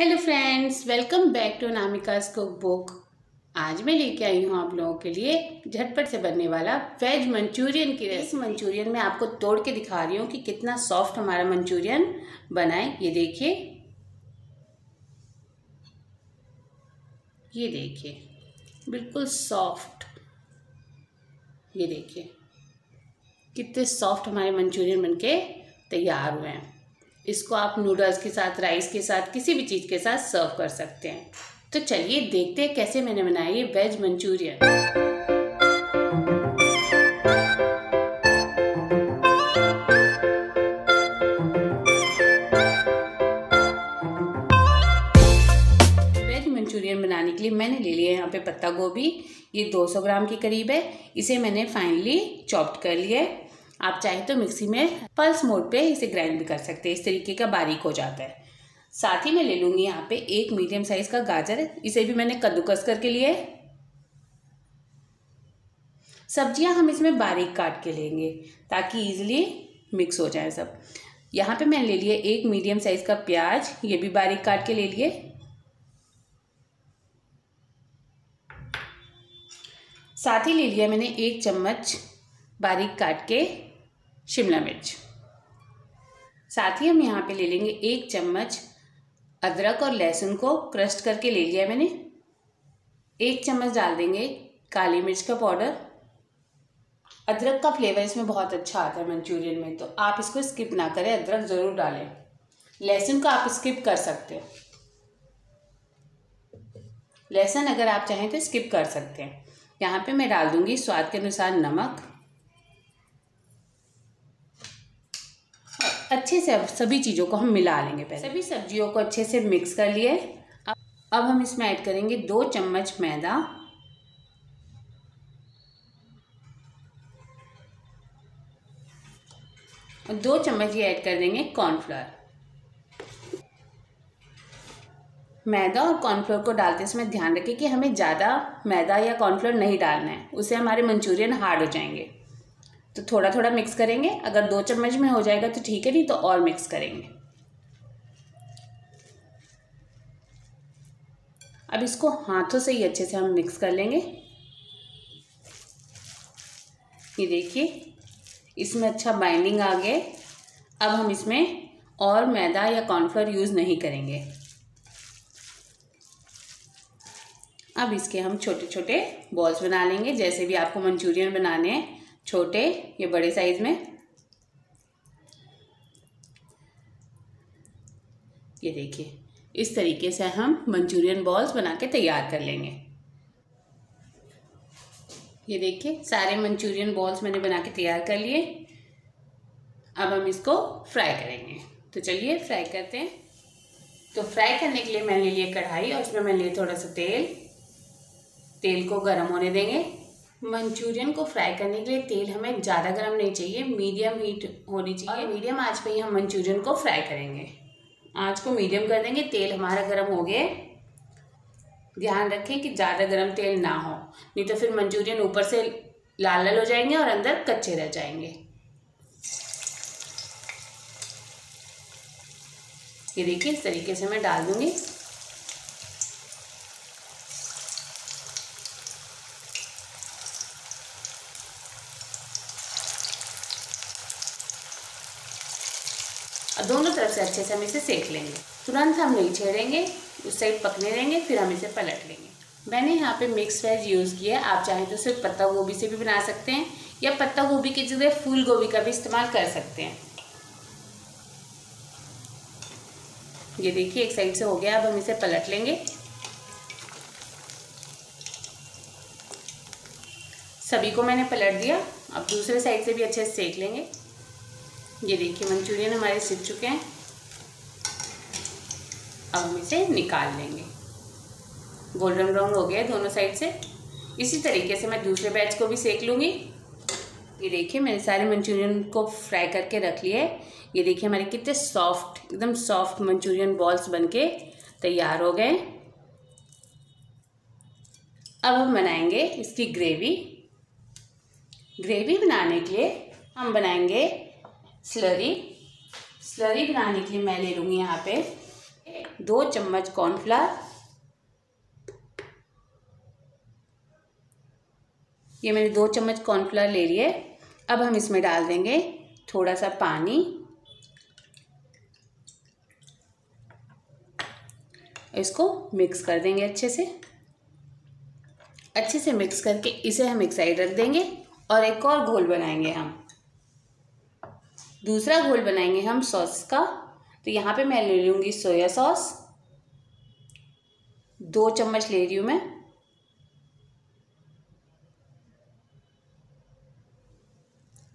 Hello friends, welcome back to Anamika's cookbook. आज मैं लेके आई हूँ आप लोगों के लिए झटपट से बनने वाला वेज मंचूरियन की रेसिपी। मंचूरियन में आपको तोड़ के दिखा रही हूँ कि कितना सॉफ्ट हमारा मंचूरियन बना है। ये देखिए, ये देखिए, बिल्कुल सॉफ्ट। ये देखिए कितने सॉफ्ट हमारे मंचूरियन बनके तैयार हुए हैं। इसको आप नूडल्स के साथ, राइस के साथ, किसी भी चीज़ के साथ सर्व कर सकते हैं। तो चलिए देखते हैं कैसे मैंने बनाया ये वेज मंचूरियन। मंचूरियन बनाने के लिए मैंने ले लिया यहाँ पे पत्ता गोभी, ये 200 ग्राम के करीब है। इसे मैंने फाइनली चॉप्ड कर लिया है। आप चाहे तो मिक्सी में पल्स मोड पे इसे ग्राइंड भी कर सकते हैं, इस तरीके का बारीक हो जाता है। साथ ही मैं ले लूँगी यहाँ पे एक मीडियम साइज़ का गाजर, इसे भी मैंने कद्दूकस करके लिए। सब्जियाँ हम इसमें बारीक काट के लेंगे ताकि ईजिली मिक्स हो जाए सब। यहाँ पे मैंने ले लिए एक मीडियम साइज़ का प्याज, ये भी बारीक काट के ले लिए। साथ ही ले लिया मैंने एक चम्मच बारीक काट के शिमला मिर्च। साथ ही हम यहाँ पे ले लेंगे एक चम्मच अदरक और लहसुन को क्रश करके ले लिया मैंने। एक चम्मच डाल देंगे काली मिर्च का पाउडर। अदरक का फ्लेवर इसमें बहुत अच्छा आता है मंचूरियन में, तो आप इसको स्किप ना करें, अदरक ज़रूर डालें। लहसुन का आप स्किप कर सकते हो, लहसुन अगर आप चाहें तो स्किप कर सकते हैं। यहाँ पे मैं डाल दूँगी स्वाद के अनुसार नमक। अच्छे से अब सभी चीज़ों को हम मिला लेंगे। पहले सभी सब्जियों को अच्छे से मिक्स कर लिए। अब हम इसमें ऐड करेंगे 2 चम्मच मैदा, 2 चम्मच ये ऐड कर देंगे कॉर्नफ्लोर। मैदा और कॉर्नफ्लोर को डालते समय ध्यान रखें कि हमें ज़्यादा मैदा या कॉर्नफ्लोर नहीं डालना है, उससे हमारे मंचूरियन हार्ड हो जाएंगे। तो थोड़ा थोड़ा मिक्स करेंगे। अगर 2 चम्मच में हो जाएगा तो ठीक है, नहीं तो और मिक्स करेंगे। अब इसको हाथों से ही अच्छे से हम मिक्स कर लेंगे। ये देखिए इसमें अच्छा बाइंडिंग आ गया। अब हम इसमें और मैदा या कॉर्नफ्लोर यूज़ नहीं करेंगे। अब इसके हम छोटे छोटे बॉल्स बना लेंगे, जैसे भी आपको मंचूरियन बनाने हैं, छोटे ये बड़े साइज में। ये देखिए इस तरीके से हम मंचूरियन बॉल्स बना के तैयार कर लेंगे। ये देखिए सारे मंचूरियन बॉल्स मैंने बना के तैयार कर लिए। अब हम इसको फ्राई करेंगे, तो चलिए फ्राई करते हैं। तो फ्राई करने के लिए मैंने लिए कढ़ाई और उसमें मैंने लिए थोड़ा सा तेल। तेल को गर्म होने देंगे। मंचूरियन को फ्राई करने के लिए तेल हमें ज़्यादा गर्म नहीं चाहिए, मीडियम हीट होनी चाहिए। और मीडियम आंच पे ही हम मंचूरियन को फ्राई करेंगे। आंच को मीडियम कर देंगे। तेल हमारा गर्म हो गया। ध्यान रखें कि ज़्यादा गर्म तेल ना हो, नहीं तो फिर मंचूरियन ऊपर से लाल लाल हो जाएंगे और अंदर कच्चे रह जाएंगे। ये देखिए इस तरीके से मैं डाल दूँगी। दोनों तरफ से अच्छे से हम इसे सेक लेंगे। तुरंत हम नहीं छेड़ेंगे, उस साइड पकने देंगे, फिर हम इसे पलट लेंगे। मैंने यहाँ पे मिक्स वेज यूज़ किया है। आप चाहें तो सिर्फ पत्ता गोभी से भी बना सकते हैं या पत्ता गोभी की जगह फूल गोभी का भी इस्तेमाल कर सकते हैं। ये देखिए एक साइड से हो गया। अब हम इसे पलट लेंगे। सभी को मैंने पलट दिया। अब दूसरे साइड से भी अच्छे से सेक लेंगे। ये देखिए मंचूरियन हमारे सिक चुके हैं। अब हम इसे निकाल लेंगे। गोल्डन ब्राउन हो गया दोनों साइड से। इसी तरीके से मैं दूसरे बैच को भी सेक लूँगी। ये देखिए मैंने सारे मंचूरियन को फ्राई करके रख लिए। ये देखिए हमारे कितने सॉफ्ट, एकदम सॉफ्ट मंचूरियन बॉल्स बनके तैयार हो गए। अब हम बनाएंगे इसकी ग्रेवी। ग्रेवी बनाने के लिए हम बनाएंगे स्लरी। स्लरी बनाने के लिए मैं ले लूँगी यहाँ पे दो चम्मच कॉर्नफ्लावर, ये मैंने दो चम्मच कॉर्नफ्लावर ले लिए। अब हम इसमें डाल देंगे थोड़ा सा पानी, इसको मिक्स कर देंगे अच्छे से मिक्स करके इसे हम एक साइड रख देंगे। और एक और घोल बनाएंगे हम, दूसरा घोल बनाएंगे हम सॉस का। तो यहाँ पे मैं ले लूँगी सोया सॉस, 2 चम्मच ले रही हूँ मैं।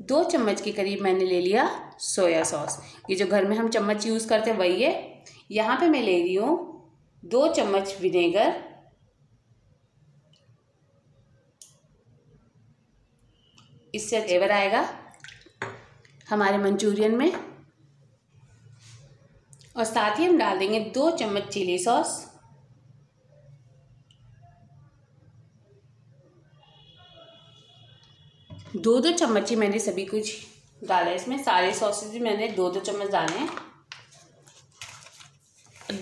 दो चम्मच के करीब मैंने ले लिया सोया सॉस, ये जो घर में हम चम्मच यूज़ करते हैं वही है। यहाँ पे मैं ले रही हूँ 2 चम्मच विनेगर, इससे फ्लेवर आएगा हमारे मंचूरियन में। और साथ ही हम डाल देंगे 2 चम्मच चिली सॉस, दो चम्मच ही मैंने सभी कुछ डाला है इसमें, सारे सॉसेज भी मैंने 2 चम्मच डाले हैं।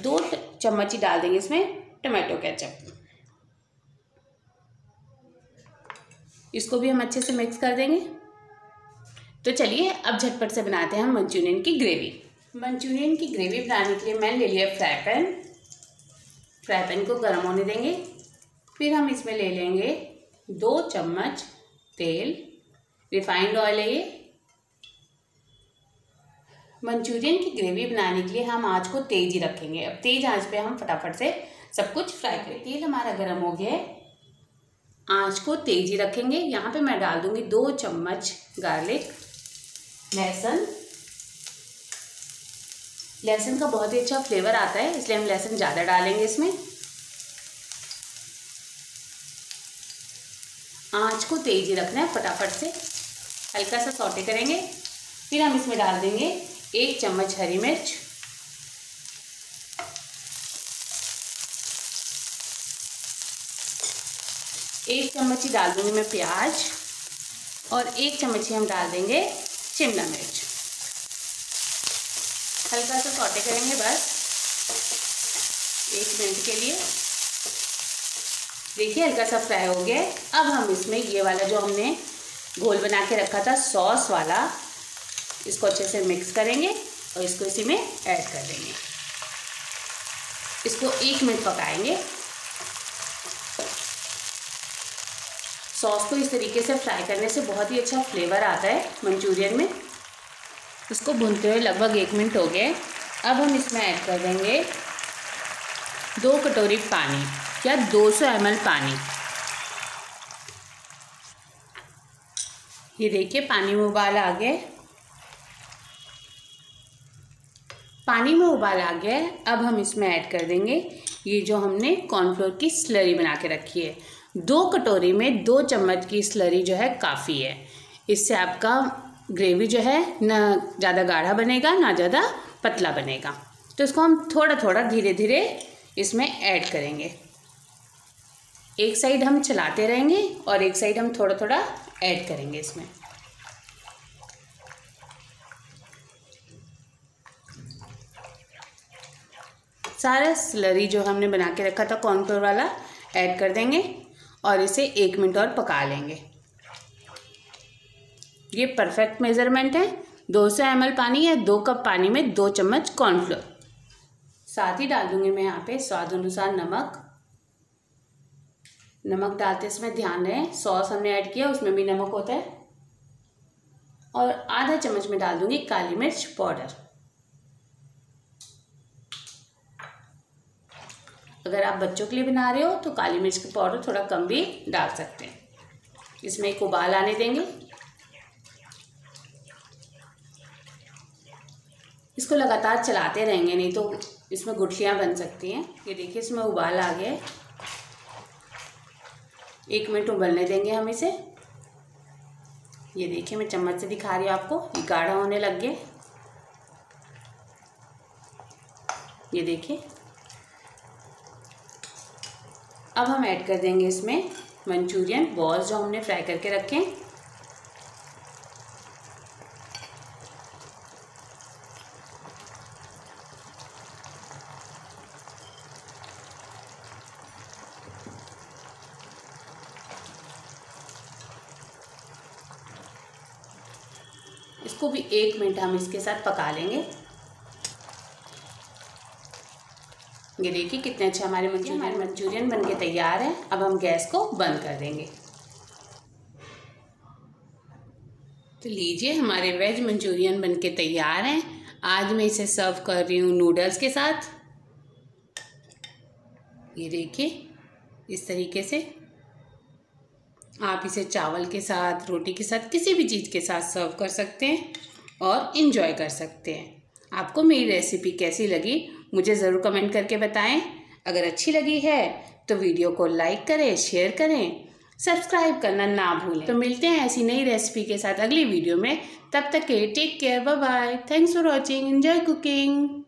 2 चम्मच ही डाल देंगे इसमें टमाटो केचप, इसको भी हम अच्छे से मिक्स कर देंगे। तो चलिए अब झटपट से बनाते हैं हम मंचूरियन की ग्रेवी। मंचूरियन की ग्रेवी बनाने के लिए मैंने ले लिया फ्राई पैन को गर्म होने देंगे। फिर हम इसमें ले लेंगे 2 चम्मच तेल, रिफाइंड ऑयल है ये। मंचूरियन की ग्रेवी बनाने के लिए हम आँच को तेज़ ही रखेंगे। अब तेज़ आँच पे हम फटाफट से सब कुछ फ्राई करें। तेल हमारा गर्म हो गया है, आँच को तेज़ ही रखेंगे। यहाँ पे मैं डाल दूँगी 2 चम्मच गार्लिक, लहसुन का बहुत ही अच्छा फ्लेवर आता है इसलिए हम लहसुन ज़्यादा डालेंगे इसमें। आँच को तेज़ ही रखना है, फटाफट से हल्का सा सौटे करेंगे। फिर हम इसमें डाल देंगे 1 चम्मच हरी मिर्च, एक चम्मच ही डाल दूँगी मैं प्याज, और 1 चम्मच ही हम डाल देंगे शिमला मिर्च। हल्का सा सौटे करेंगे बस 1 मिनट के लिए। देखिए हल्का सा फ्राई हो गया। अब हम इसमें ये वाला जो हमने घोल बना के रखा था सॉस वाला, इसको अच्छे से मिक्स करेंगे और इसको इसी में ऐड कर देंगे। इसको 1 मिनट पकाएंगे। सॉस को इस तरीके से फ्राई करने से बहुत ही अच्छा फ्लेवर आता है मंचूरियन में। इसको भूनते हुए लगभग 1 मिनट हो गए। अब हम इसमें ऐड कर देंगे 2 कटोरी पानी या 200 ml पानी। ये देखिए पानी में उबाल आ गया, अब हम इसमें ऐड कर देंगे ये जो हमने कॉर्नफ्लोर की स्लरी बना के रखी है। 2 कटोरी में 2 चम्मच की स्लरी जो है काफ़ी है, इससे आपका ग्रेवी जो है ना ज़्यादा गाढ़ा बनेगा ना ज़्यादा पतला बनेगा। तो इसको हम थोड़ा थोड़ा धीरे धीरे इसमें ऐड करेंगे। एक साइड हम चलाते रहेंगे और एक साइड हम थोड़ा थोड़ा ऐड करेंगे इसमें। सारा स्लरी जो हमने बना के रखा था कॉर्नफ्लोर वाला ऐड कर देंगे और इसे 1 मिनट और पका लेंगे। ये परफेक्ट मेज़रमेंट है, 200 ml पानी है, 2 कप पानी में 2 चम्मच कॉर्नफ्लोर। साथ ही डाल दूँगी मैं यहाँ पे स्वाद अनुसार नमक डालते इसमें ध्यान रहे, सॉस हमने ऐड किया उसमें भी नमक होता है। और आधा चम्मच में डाल दूँगी काली मिर्च पाउडर। अगर आप बच्चों के लिए बना रहे हो तो काली मिर्च का पाउडर थोड़ा कम भी डाल सकते हैं। इसमें एक उबाल आने देंगे, इसको लगातार चलाते रहेंगे नहीं तो इसमें गुठलियाँ बन सकती हैं। ये देखिए इसमें उबाल आ गया है, 1 मिनट उबलने देंगे हम इसे। ये देखिए मैं चम्मच से दिखा रही हूँ आपको, गाढ़ा होने लग गया। ये देखिए अब हम ऐड कर देंगे इसमें मंचूरियन बॉल्स जो हमने फ्राई करके रखे हैं। इसको भी 1 मिनट हम इसके साथ पका लेंगे। ये देखिए कितने अच्छे हमारे मंचूरियन बनके तैयार है। अब हम गैस को बंद कर देंगे। तो लीजिए हमारे वेज मंचूरियन बनके तैयार हैं। आज मैं इसे सर्व कर रही हूँ नूडल्स के साथ। ये देखिए इस तरीके से आप इसे चावल के साथ, रोटी के साथ, किसी भी चीज़ के साथ सर्व कर सकते हैं और इन्जॉय कर सकते हैं। आपको मेरी रेसिपी कैसी लगी मुझे ज़रूर कमेंट करके बताएं। अगर अच्छी लगी है तो वीडियो को लाइक करें, शेयर करें, सब्सक्राइब करना ना भूलें। तो मिलते हैं ऐसी नई रेसिपी के साथ अगली वीडियो में। तब तक के take care, bye bye, thanks for watching, enjoy cooking.